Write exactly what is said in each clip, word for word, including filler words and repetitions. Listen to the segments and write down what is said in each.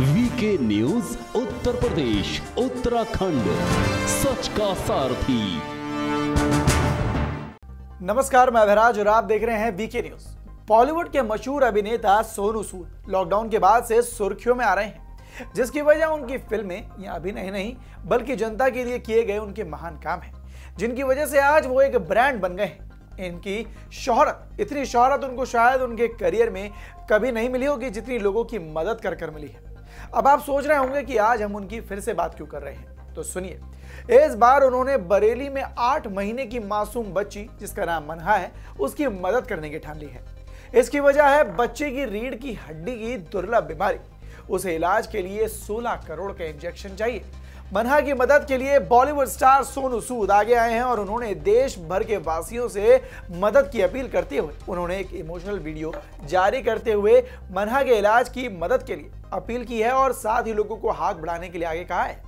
VK news Uttar Pradesh Uttarakhand सच का सारथी। नमस्कार, मैं अभिराज और आप देख रहे हैं वीके न्यूज। बॉलीवुड के मशहूर अभिनेता सोनू सूद लॉकडाउन के बाद से सुर्खियों में आ रहे हैं, जिसकी वजह उनकी फिल्में या अभिनय नहीं बल्कि जनता के लिए किए गए उनके महान काम है, जिनकी वजह से आज वो एक ब्रांड बन गए हैं। इनकी शोहरत, इतनी शोहरत उनको शायद उनके करियर में कभी नहीं मिली होगी जितनी लोगों की मदद कर कर मिली है। अब आप सोच रहे होंगे कि आज हम उनकी फिर से बात क्यों कर रहे हैं, तो सुनिए। इस बार उन्होंने बरेली में आठ महीने की मासूम बच्ची, जिसका नाम मनहा है, उसकी मदद करने की ठान ली है। इसकी वजह है बच्चे की रीढ़ की हड्डी की दुर्लभ बीमारी। उसे इलाज के लिए सोलह करोड़ का इंजेक्शन चाहिए। मनहा की मदद के लिए बॉलीवुड स्टार सोनू सूद आगे आए हैं और उन्होंने देश भर के वासियों से मदद की अपील करते हुए उन्होंने एक इमोशनल वीडियो जारी करते हुए मनहा के इलाज की मदद के लिए अपील की है और साथ ही लोगों को हाथ बढ़ाने के लिए आगे कहा है।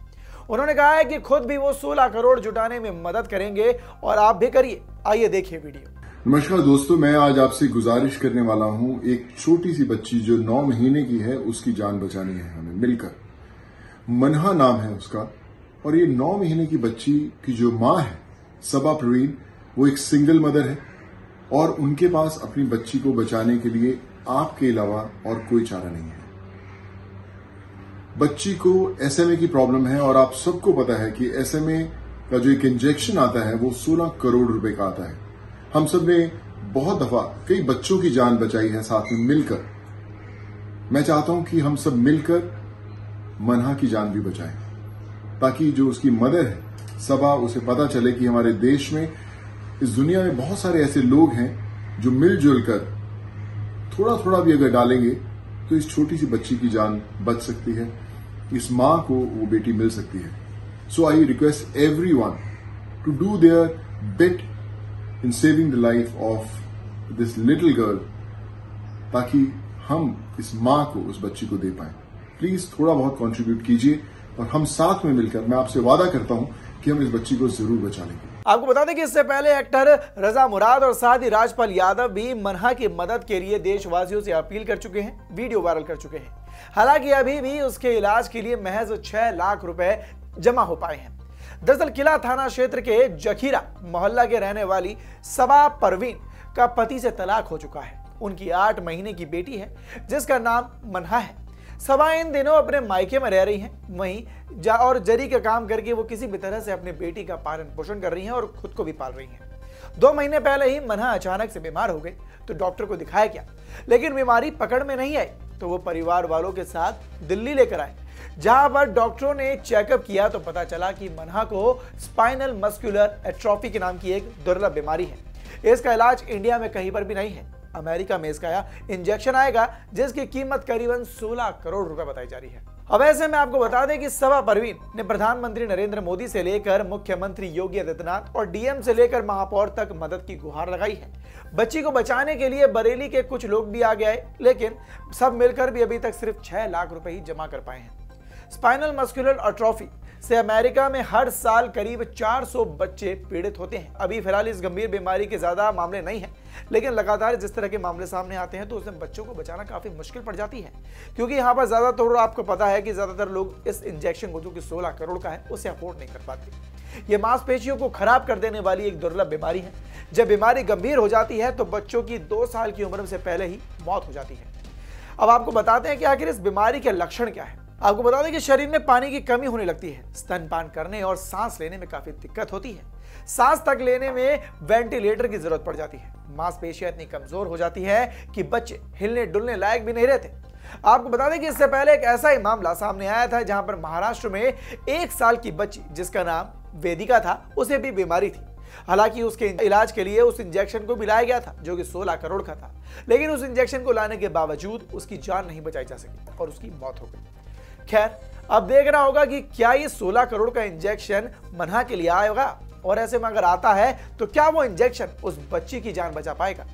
उन्होंने कहा है कि खुद भी वो सोलह करोड़ जुटाने में मदद करेंगे और आप भी करिए। आइए देखिए वीडियो। नमस्कार दोस्तों, मैं आज आपसे गुजारिश करने वाला हूँ, एक छोटी सी बच्ची जो नौ महीने की है उसकी जान बचानी है हमें मिलकर। मनहा नाम है उसका, और ये नौ महीने की बच्ची की जो माँ है सबा परवीन, वो एक सिंगल मदर है और उनके पास अपनी बच्ची को बचाने के लिए आपके अलावा और कोई चारा नहीं है। बच्ची को एस एम ए की प्रॉब्लम है और आप सबको पता है कि एस एम ए का जो एक इंजेक्शन आता है वो सोलह करोड़ रुपए का आता है। हम सब ने बहुत दफा कई बच्चों की जान बचाई है साथ में मिलकर। मैं चाहता हूं कि हम सब मिलकर मनहा की जान भी बचाएं, ताकि जो उसकी मदर है सबा, उसे पता चले कि हमारे देश में, इस दुनिया में बहुत सारे ऐसे लोग हैं जो मिलजुल कर थोड़ा थोड़ा भी अगर डालेंगे तो इस छोटी सी बच्ची की जान बच सकती है, इस माँ को वो बेटी मिल सकती है। So I request everyone to do their bit in saving the life of this little girl, ताकि हम इस माँ को, उस बच्ची को दे पाए। प्लीज थोड़ा बहुत कंट्रीब्यूट कीजिए और हम साथ में मिलकर, मैं आपसे वादा करता हूं कि हम इस बच्ची को जरूर बचा लेंगे। आपको बता दें कि इससे पहले एक्टर रजा मुराद और साधी राजपाल यादव भी मनहा की मदद के लिए देशवासियों से अपील कर चुके हैं, वीडियो वायरल कर चुके हैं। हालांकि अभी भी उसके इलाज के लिए महज छह लाख रुपए जमा हो पाए हैं। दरअसल किला थाना क्षेत्र के जखीरा मोहल्ला के रहने वाली सबा परवीन का पति से तलाक हो चुका है। उनकी आठ महीने की बेटी है जिसका नाम मनहा है। सबा इन दिनों अपने मायके में रह रही हैं, वहीं जा और जरी का काम करके वो किसी भी तरह से अपने बेटी का पालन पोषण कर रही हैं और खुद को भी पाल रही हैं। दो महीने पहले ही मनहा अचानक से बीमार हो गए तो डॉक्टर को दिखाया गया, लेकिन बीमारी पकड़ में नहीं आई तो वो परिवार वालों के साथ दिल्ली लेकर आए, जहां पर डॉक्टरों ने चेकअप किया तो पता चला कि मनहा को स्पाइनल मस्क्यूलर एट्रॉफी के नाम की एक दुर्लभ बीमारी है। इसका इलाज इंडिया में कहीं पर भी नहीं है। अमेरिका में इसका इंजेक्शन आएगा जिसकी कीमत करीबन सोलह करोड़ रुपए बताई जा रही है। अब ऐसे में आपको बता दें कि सबा परवीन ने प्रधानमंत्री नरेंद्र मोदी से लेकर मुख्यमंत्री योगी आदित्यनाथ और डी एम से लेकर महापौर तक मदद की गुहार लगाई है। बच्ची को बचाने के लिए बरेली के कुछ लोग भी आ गए, लेकिन सब मिलकर भी अभी तक सिर्फ छह लाख रुपए ही जमा कर पाए हैं। स्पाइनल मस्क्यूलर एट्रॉफी से अमेरिका में हर साल करीब चार सौ बच्चे पीड़ित होते हैं। अभी फिलहाल इस गंभीर बीमारी के ज़्यादा मामले नहीं हैं, लेकिन लगातार जिस तरह के मामले सामने आते हैं तो उसमें बच्चों को बचाना काफ़ी मुश्किल पड़ जाती है, क्योंकि यहाँ पर ज़्यादातर आपको पता है कि ज़्यादातर लोग इस इंजेक्शन को, जो कि सोलह करोड़ का है, उसे अफोर्ड नहीं कर पाते। ये मांसपेशियों को खराब कर देने वाली एक दुर्लभ बीमारी है। जब बीमारी गंभीर हो जाती है तो बच्चों की दो साल की उम्र से पहले ही मौत हो जाती है। अब आपको बताते हैं कि आखिर इस बीमारी के लक्षण क्या है। आपको बता दें कि शरीर में पानी की कमी होने लगती है, स्तनपान करने और सांस लेने में काफी दिक्कत होती है, सांस तक लेने में वेंटिलेटर की जरूरत पड़ जाती है, मांसपेशियां इतनी कमजोर हो जाती है कि बच्चे हिलने डुलने लायक भी नहीं रहते। आपको बता दें कि इससे पहले एक ऐसा ही मामला सामने आया था जहां पर महाराष्ट्र में एक साल की बच्ची, जिसका नाम वेदिका था, उसे भी बीमारी थी। हालांकि उसके इलाज के लिए उस इंजेक्शन को भी लाया गया था जो कि सोलह करोड़ का था, लेकिन उस इंजेक्शन को लाने के बावजूद उसकी जान नहीं बचाई जा सकी और उसकी मौत हो गई। खैर, अब देखना होगा कि क्या ये सोलह करोड़ का इंजेक्शन मनहा के लिए आएगा, और ऐसे में अगर आता है तो क्या वो इंजेक्शन उस बच्ची की जान बचा पाएगा।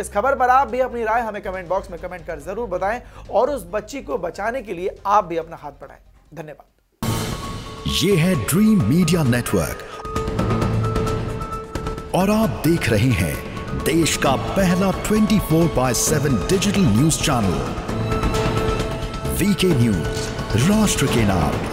इस खबर पर आप भी अपनी राय हमें कमेंट बॉक्स में कमेंट कर जरूर बताएं और उस बच्ची को बचाने के लिए आप भी अपना हाथ बढ़ाएं। धन्यवाद। ये है ड्रीम मीडिया नेटवर्क और आप देख रहे हैं देश का पहला twenty four by seven digital news channel VK news, राष्ट्र के नाम।